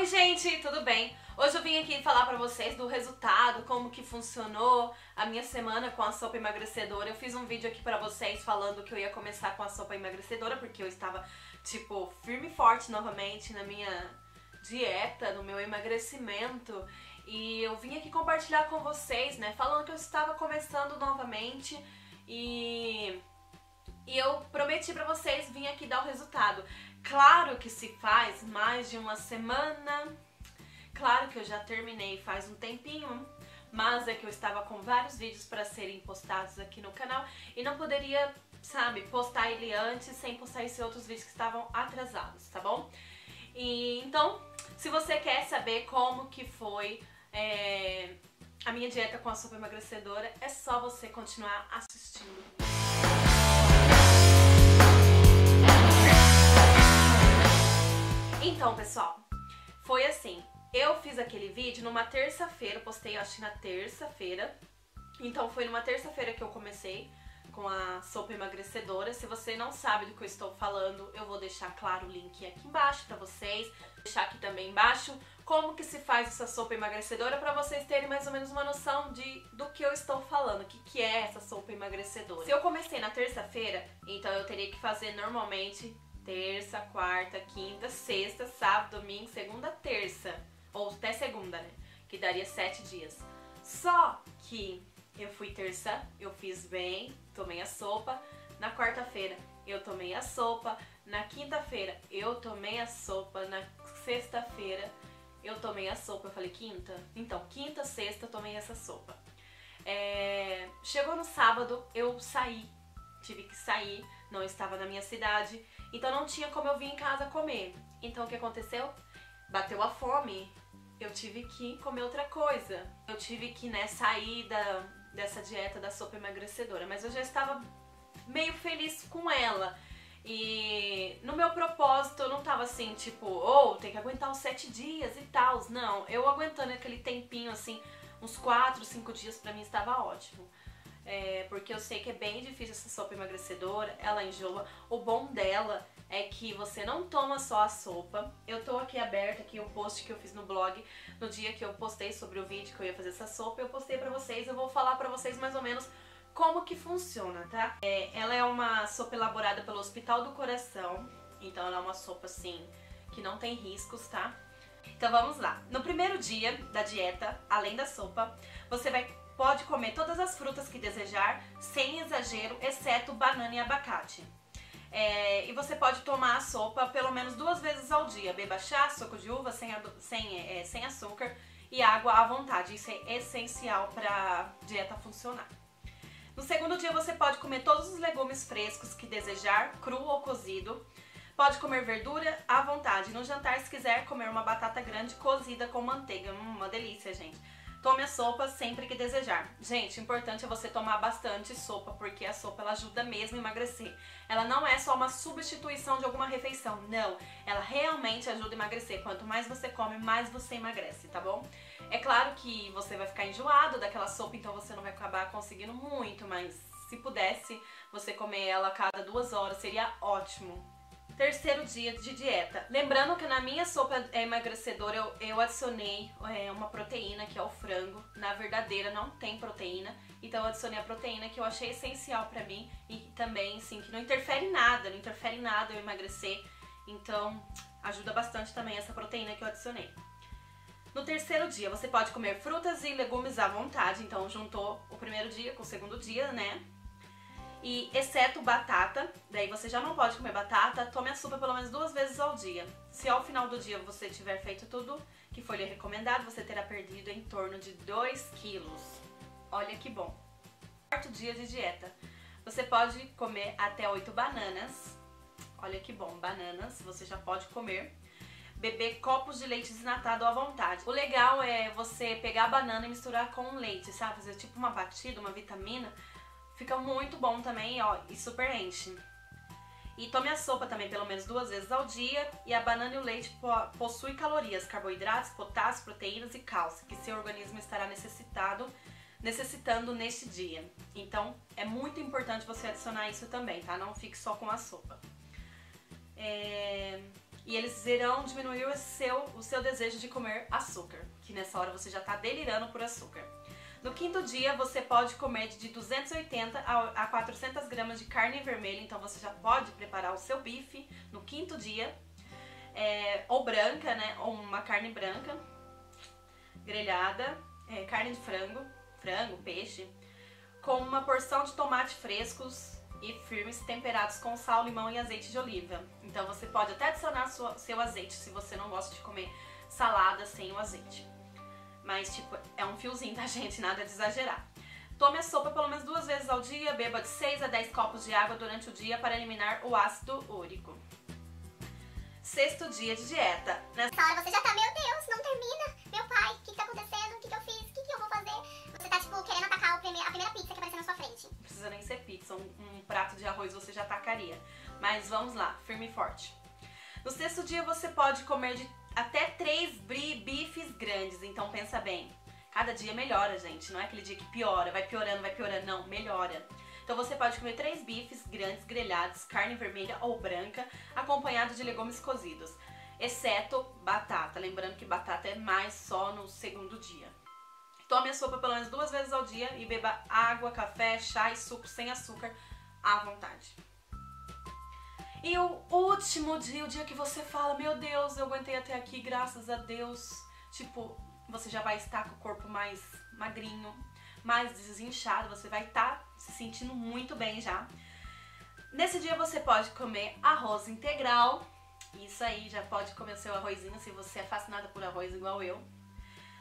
Oi gente, tudo bem? Hoje eu vim aqui falar pra vocês do resultado, como que funcionou a minha semana com a sopa emagrecedora. Eu fiz um vídeo aqui pra vocês falando que eu ia começar com a sopa emagrecedora, porque eu estava, tipo, firme e forte novamente na minha dieta, no meu emagrecimento. E eu vim aqui compartilhar com vocês, né, falando que eu estava começando novamente e eu prometi pra vocês vir aqui dar o resultado. Claro que se faz mais de uma semana, claro que eu já terminei faz um tempinho, mas é que eu estava com vários vídeos pra serem postados aqui no canal e não poderia, sabe, postar ele antes sem postar esses outros vídeos que estavam atrasados, tá bom? E então, se você quer saber como que foi a minha dieta com a sopa emagrecedora, é só você continuar assistindo. Então, pessoal, foi assim, eu fiz aquele vídeo numa terça-feira, postei acho que na terça-feira, então foi numa terça-feira que eu comecei com a sopa emagrecedora. Se você não sabe do que eu estou falando, eu vou deixar claro o link aqui embaixo pra vocês, vou deixar aqui também embaixo como que se faz essa sopa emagrecedora pra vocês terem mais ou menos uma noção do que eu estou falando, o que é essa sopa emagrecedora. Se eu comecei na terça-feira, então eu teria que fazer normalmente terça, quarta, quinta, sexta, sábado, domingo, segunda, terça, ou até segunda, né, que daria 7 dias. Só que eu fui terça, eu fiz bem, tomei a sopa, na quarta-feira eu tomei a sopa, na quinta-feira eu tomei a sopa, na sexta-feira eu tomei a sopa, eu falei quinta? Então, quinta, sexta eu tomei essa sopa. Chegou no sábado, eu saí, tive que sair, não estava na minha cidade, então não tinha como eu vir em casa comer. Então o que aconteceu? Bateu a fome, eu tive que comer outra coisa. Eu tive que, né, sair dessa dieta da sopa emagrecedora, mas eu já estava meio feliz com ela. E no meu propósito eu não tava assim, tipo, tem que aguentar os 7 dias e tal. Não, eu aguentando aquele tempinho assim, uns 4, 5 dias pra mim estava ótimo. Porque eu sei que é bem difícil essa sopa emagrecedora, ela enjoa. O bom dela é que você não toma só a sopa. Eu tô aqui aberta aqui um post que eu fiz no blog, no dia que eu postei sobre o vídeo que eu ia fazer essa sopa, eu postei pra vocês, eu vou falar pra vocês mais ou menos como que funciona, tá? Ela é uma sopa elaborada pelo Hospital do Coração, então ela é uma sopa assim, que não tem riscos, tá? Então vamos lá. No primeiro dia da dieta, além da sopa, você pode comer todas as frutas que desejar, sem exagero, exceto banana e abacate. E você pode tomar a sopa pelo menos 2 vezes ao dia. Beba chá, suco de uva, sem açúcar e água à vontade. Isso é essencial para a dieta funcionar. No segundo dia você pode comer todos os legumes frescos que desejar, cru ou cozido. Pode comer verdura à vontade. No jantar, se quiser, comer uma batata grande cozida com manteiga. Uma delícia, gente. Tome a sopa sempre que desejar. Gente, o importante é você tomar bastante sopa, porque a sopa ela ajuda mesmo a emagrecer. Ela não é só uma substituição de alguma refeição, não. Ela realmente ajuda a emagrecer. Quanto mais você come, mais você emagrece, tá bom? É claro que você vai ficar enjoado daquela sopa, então você não vai acabar conseguindo muito, mas se pudesse, você comer ela a cada 2 horas seria ótimo. Terceiro dia de dieta. Lembrando que na minha sopa emagrecedora eu adicionei uma proteína, que é o frango. Na verdadeira não tem proteína, então eu adicionei a proteína que eu achei essencial pra mim e também, assim, que não interfere em nada eu emagrecer. Então ajuda bastante também essa proteína que eu adicionei. No terceiro dia você pode comer frutas e legumes à vontade, então juntou o primeiro dia com o segundo dia, né? E exceto batata, daí você já não pode comer batata, tome a sopa pelo menos 2 vezes ao dia. Se ao final do dia você tiver feito tudo que foi lhe recomendado, você terá perdido em torno de 2 quilos. Olha que bom! Quarto dia de dieta, você pode comer até 8 bananas, olha que bom, bananas você já pode comer. Beber copos de leite desnatado à vontade. O legal é você pegar a banana e misturar com o leite, sabe? Fazer tipo uma batida, uma vitamina. Fica muito bom também, ó, e super enche. E tome a sopa também pelo menos 2 vezes ao dia. E a banana e o leite possuem calorias, carboidratos, potássio, proteínas e cálcio, que seu organismo estará necessitando neste dia. Então, é muito importante você adicionar isso também, tá? Não fique só com a sopa. e eles irão diminuir o seu desejo de comer açúcar, que nessa hora você já está delirando por açúcar. No quinto dia, você pode comer de 280 a 400 gramas de carne vermelha, então você já pode preparar o seu bife no quinto dia, ou branca, né, ou uma carne branca, grelhada, carne de frango, peixe, com uma porção de tomate frescos e firmes, temperados com sal, limão e azeite de oliva. Então você pode até adicionar seu azeite, se você não gosta de comer salada sem o azeite. Mas, tipo, é um fiozinho, tá, gente? Nada de exagerar. Tome a sopa pelo menos 2 vezes ao dia, beba de 6 a 10 copos de água durante o dia para eliminar o ácido úrico. Sexto dia de dieta. Nessa hora você já tá, meu Deus, não termina, meu pai, o que tá acontecendo, o que eu fiz, o que eu vou fazer? Você tá, tipo, querendo atacar a primeira pizza que apareceu na sua frente. Não precisa nem ser pizza, um prato de arroz você já atacaria. Mas vamos lá, firme e forte. No sexto dia você pode comer de até 3 bifes grandes, então pensa bem. Cada dia melhora, gente, não é aquele dia que piora, vai piorando, não, melhora. Então você pode comer 3 bifes grandes grelhados, carne vermelha ou branca, acompanhado de legumes cozidos, exceto batata, lembrando que batata é mais só no segundo dia. Tome a sopa pelo menos 2 vezes ao dia e beba água, café, chá e suco sem açúcar à vontade. E o último dia, o dia que você fala, meu Deus, eu aguentei até aqui, graças a Deus. Tipo, você já vai estar com o corpo mais magrinho, mais desinchado, você vai estar se sentindo muito bem já. Nesse dia você pode comer arroz integral, isso aí, já pode comer o seu arrozinho se você é fascinada por arroz igual eu.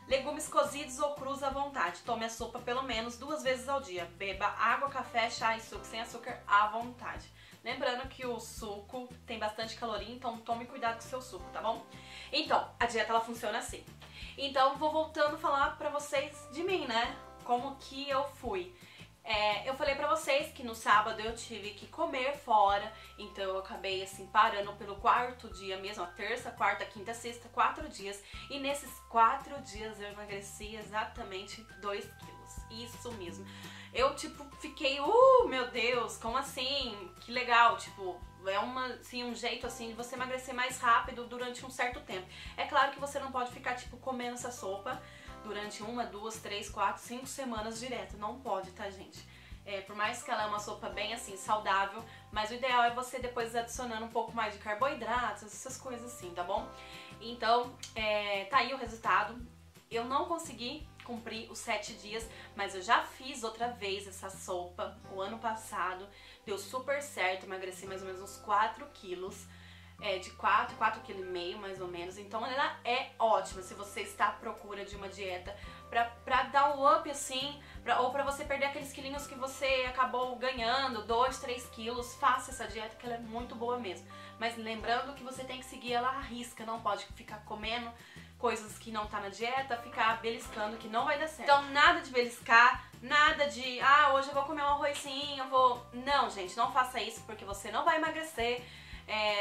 Legumes cozidos ou crus à vontade, tome a sopa pelo menos 2 vezes ao dia, beba água, café, chá e suco sem açúcar à vontade. Lembrando que o suco tem bastante caloria, então tome cuidado com o seu suco, tá bom? Então, a dieta ela funciona assim. Então, vou voltando a falar pra vocês de mim, né? Como que eu fui. Eu falei pra vocês que no sábado eu tive que comer fora, então eu acabei assim parando pelo quarto dia mesmo, a terça, quarta, quinta, sexta, 4 dias. E nesses 4 dias eu emagreci exatamente 2 quilos, isso mesmo. Eu, tipo, fiquei, meu Deus, como assim? Que legal, tipo, é um jeito, assim, de você emagrecer mais rápido durante um certo tempo. É claro que você não pode ficar, tipo, comendo essa sopa durante 1, 2, 3, 4, 5 semanas direto. Não pode, tá, gente? Por mais que ela é uma sopa bem, assim, saudável, mas o ideal é você depois adicionando um pouco mais de carboidratos, essas coisas assim, tá bom? Então, tá aí o resultado. Eu não consegui cumprir os 7 dias, mas eu já fiz outra vez essa sopa o ano passado, deu super certo, emagreci mais ou menos uns 4 quilos, de 4,5 quilos mais ou menos, então ela é ótima se você está à procura de uma dieta pra dar um up assim, ou pra você perder aqueles quilinhos que você acabou ganhando, 2, 3 quilos, faça essa dieta que ela é muito boa mesmo, mas lembrando que você tem que seguir ela à risca, não pode ficar comendo coisas que não tá na dieta, ficar beliscando que não vai dar certo. Então nada de beliscar, nada de, hoje eu vou comer um arrozinho, eu vou... Não, gente, não faça isso porque você não vai emagrecer,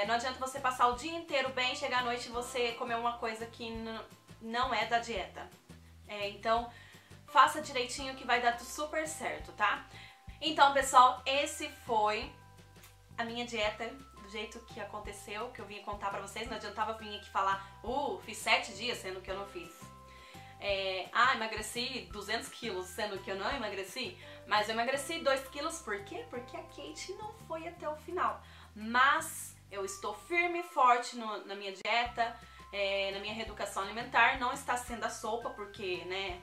não adianta você passar o dia inteiro bem, chegar à noite e você comer uma coisa que não é da dieta. Então faça direitinho que vai dar super certo, tá? Então, pessoal, esse foi a minha dieta do jeito que aconteceu, que eu vim contar pra vocês. Não adiantava vir aqui falar, fiz 7 dias, sendo que eu não fiz. Emagreci 200 quilos, sendo que eu não emagreci. Mas eu emagreci 2 quilos, por quê? Porque a Kate não foi até o final. Mas eu estou firme e forte na minha dieta, na minha reeducação alimentar. Não está sendo a sopa, porque, né,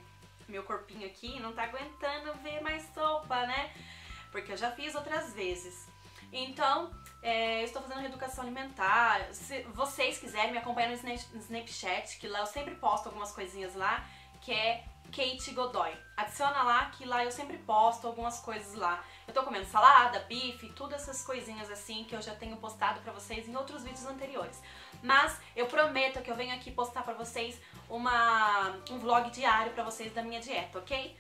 meu corpinho aqui não tá aguentando ver mais sopa, né? Porque eu já fiz outras vezes. Então, eu estou fazendo reeducação alimentar. Se vocês quiserem, me acompanhar no Snapchat, que lá eu sempre posto algumas coisinhas lá, que é Kate Godoy. Adiciona lá, que lá eu sempre posto algumas coisas lá. Eu tô comendo salada, bife, todas essas coisinhas assim que eu já tenho postado pra vocês em outros vídeos anteriores. Mas eu prometo que eu venho aqui postar pra vocês um vlog diário pra vocês da minha dieta, ok?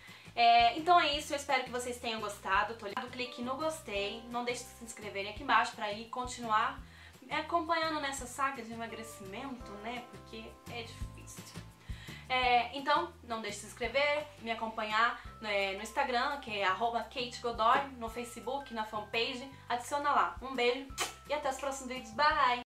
Então é isso, eu espero que vocês tenham gostado. Tô ligado, clique no gostei, não deixe de se inscreverem aqui embaixo pra ir continuar me acompanhando nessa saga de emagrecimento, né? Porque é difícil. Então, não deixe de se inscrever, me acompanhar no Instagram, que é @KateGodoy, no Facebook, na fanpage, adiciona lá. Um beijo e até os próximos vídeos, bye!